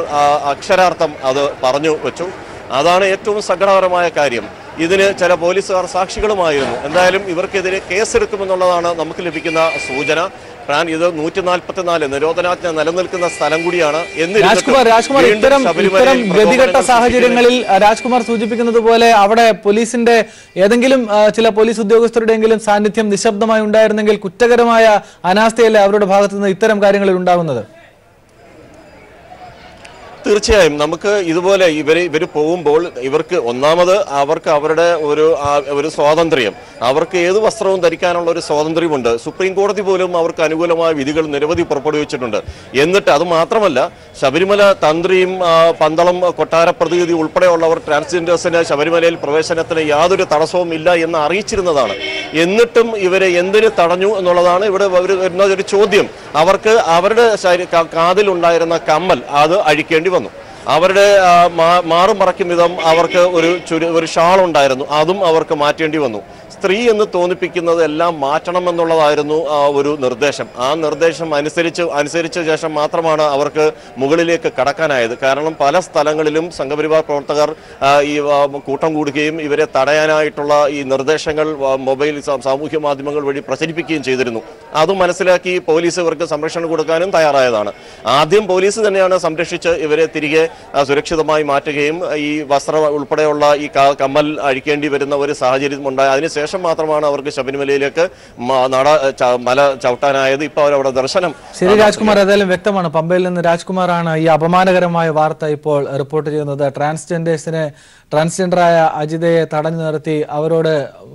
അക്ഷരാർത്ഥം അത് പറഞ്ഞു വെച്ചു. അതാണ് ഏറ്റവും സങ്കടകരമായ കാര്യം. ഇതിന് ചില പോലീസുകാർ സാക്ഷികളുമായിരുന്നു. എന്തായാലും ഇവർക്കെതിരെ കേസെടുക്കുമെന്നുള്ളതാണ് നമുക്ക് ലഭിക്കുന്ന സൂചന. ഇത് നൂറ്റി നാൽപ്പത്തി നാല് നിരോധനാജ്ഞ നിലനിൽക്കുന്ന സ്ഥലം കൂടിയാണ് എന്ന് രാജ്കുമാർ രാജ്കുമാർ ഇത്തരം ഇത്തരം ഗതികെട്ട സാഹചര്യങ്ങളിൽ രാജ്കുമാർ സൂചിപ്പിക്കുന്നത് പോലെ അവിടെ പോലീസിന്റെ ഏതെങ്കിലും ചില പോലീസ് ഉദ്യോഗസ്ഥരുടെയെങ്കിലും സാന്നിധ്യം നിശബ്ദമായി ഉണ്ടായിരുന്നെങ്കിൽ കുറ്റകരമായ അനാസ്ഥയല്ലേ അവരുടെ ഭാഗത്തുനിന്ന് ഇത്തരം കാര്യങ്ങളിൽ ഉണ്ടാകുന്നത്. തീർച്ചയായും നമുക്ക് ഇതുപോലെ ഇവർ ഇവർ പോകുമ്പോൾ ഇവർക്ക് ഒന്നാമത് അവർക്ക് അവരുടെ ഒരു ഒരു സ്വാതന്ത്ര്യം, അവർക്ക് ഏത് വസ്ത്രവും ധരിക്കാനുള്ള ഒരു സ്വാതന്ത്ര്യമുണ്ട്. സുപ്രീം കോടതി പോലും അവർക്ക് അനുകൂലമായ വിധികൾ നിരവധി പുറപ്പെടുവിച്ചിട്ടുണ്ട്. എന്നിട്ട് അത് മാത്രമല്ല, ശബരിമല തന്ത്രിയും പന്തളം കൊട്ടാര പ്രതിനിധി ഉൾപ്പെടെയുള്ളവർ ട്രാൻസ്ജെൻഡേഴ്സിന് ശബരിമലയിൽ പ്രവേശനത്തിന് യാതൊരു തടസ്സവും ഇല്ല എന്ന് അറിയിച്ചിരുന്നതാണ്. എന്നിട്ടും ഇവരെ എന്തിന് തടഞ്ഞു എന്നുള്ളതാണ് ഇവിടെ വരുന്ന ഒരു ചോദ്യം. അവർക്ക് അവരുടെ കാതിലുണ്ടായിരുന്ന കമ്മൽ അത് അഴിക്കേണ്ടി വന്നു. അവരുടെ മാറു മറയ്ക്കും വിധം അവർക്ക് ഒരു ചുരു ഒരു ഷാൾ ഉണ്ടായിരുന്നു, അതും അവർക്ക് മാറ്റേണ്ടി വന്നു. സ്ത്രീ എന്ന് തോന്നിപ്പിക്കുന്നത് എല്ലാം മാറ്റണമെന്നുള്ളതായിരുന്നു ഒരു നിർദ്ദേശം. ആ നിർദ്ദേശം അനുസരിച്ച് അനുസരിച്ച ശേഷം മാത്രമാണ് അവർക്ക് മുകളിലേക്ക് കടക്കാനായത്. കാരണം പല സ്ഥലങ്ങളിലും സംഘപരിവാർ പ്രവർത്തകർ ഈ കൂട്ടം കൂടുകയും ഇവരെ തടയാനായിട്ടുള്ള ഈ നിർദ്ദേശങ്ങൾ മൊബൈൽ സാമൂഹ്യ മാധ്യമങ്ങൾ വഴി പ്രചരിപ്പിക്കുകയും ചെയ്തിരുന്നു. അത് മനസ്സിലാക്കി പോലീസ് ഇവർക്ക് സംരക്ഷണം കൊടുക്കാനും തയ്യാറായതാണ്. ആദ്യം പോലീസ് തന്നെയാണ് സംരക്ഷിച്ച് ഇവരെ തിരികെ സുരക്ഷിതമായി മാറ്റുകയും ഈ വസ്ത്രം ഉൾപ്പെടെയുള്ള ഈ കമ്മൽ അഴിക്കേണ്ടി വരുന്ന ഒരു സാഹചര്യം ഉണ്ടായി. അതിനുശേഷം മാത്രമാണ് അവർക്ക് ശബരിമലയിലേക്ക് നട മല ചവിട്ടാനായത്. ഇപ്പൊ അവരവിടെ ദർശനം. ശരി രാജ്കുമാർ, ഏതായാലും വ്യക്തമാണ്. പമ്പയിൽ നിന്ന് രാജ്കുമാറാണ് ഈ അപമാനകരമായ വാർത്ത ഇപ്പോൾ റിപ്പോർട്ട് ചെയ്യുന്നത്. ട്രാൻസ്ജെൻഡേഴ്സിനെ ട്രാൻസ്ജെൻഡറായ അജിതയെ തടഞ്ഞു നിർത്തി അവരോട്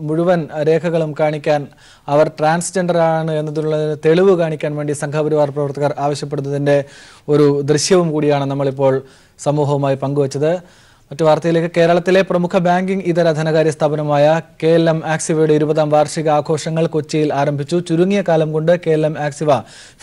മുഴുവൻ രേഖകളും കാണിക്കാൻ, അവർ ട്രാൻസ്ജെൻഡറാണ് എന്നതിനുള്ള തെളിവ് കാണിക്കാൻ വേണ്ടി സംഘപരിവാർ പ്രവർത്തകർ ആവശ്യപ്പെടുന്നതിന്റെ ഒരു ദൃശ്യവും കൂടിയാണ് നമ്മളിപ്പോൾ സമൂഹവുമായി പങ്കുവച്ചത്. മറ്റു വാർത്തയിലേക്ക്, കേരളത്തിലെ പ്രമുഖ ബാങ്കിംഗ് ഇതര ധനകാര്യ സ്ഥാപനമായ കെ എൽ എം ആക്സിവയുടെ ഇരുപതാം വാർഷിക ആഘോഷങ്ങൾ കൊച്ചിയിൽ ആരംഭിച്ചു. ചുരുങ്ങിയ കാലം കൊണ്ട് K L M Axiva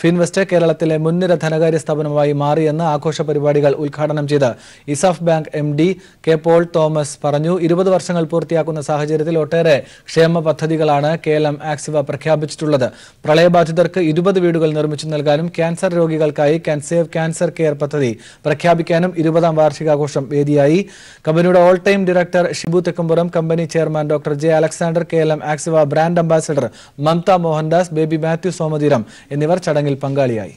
Finvest കേരളത്തിലെ മുൻനിര ധനകാര്യ സ്ഥാപനമായി മാറിയെന്ന് ആഘോഷ പരിപാടികൾ ഉദ്ഘാടനം ചെയ്ത് ESAF bank M D K Paul Thomas പറഞ്ഞു. ഇരുപത് വർഷങ്ങൾ പൂർത്തിയാക്കുന്ന സാഹചര്യത്തിൽ ഒട്ടേറെ ക്ഷേമ പദ്ധതികളാണ് കെ എൽ എം ആക്സിവ പ്രഖ്യാപിച്ചിട്ടുള്ളത്. പ്രളയബാധിതർക്ക് ഇരുപത് വീടുകൾ നിർമ്മിച്ചു നൽകാനും ക്യാൻസർ രോഗികൾക്കായി ക്യാൻ സേവ് ക്യാൻസർ കെയർ പദ്ധതി പ്രഖ്യാപിക്കാനും ഇരുപതാം വാർഷികാഘോഷം വേദിയായി. കമ്പനിയുടെ all time director Shibu Thekkumpuram, company chairman doctor J Alexander, K L M Axiva brand ambassador Mamata Mohandas, baby Mathew Somatheeram എന്നിവർ ചടങ്ങിൽ പങ്കാളിയായി.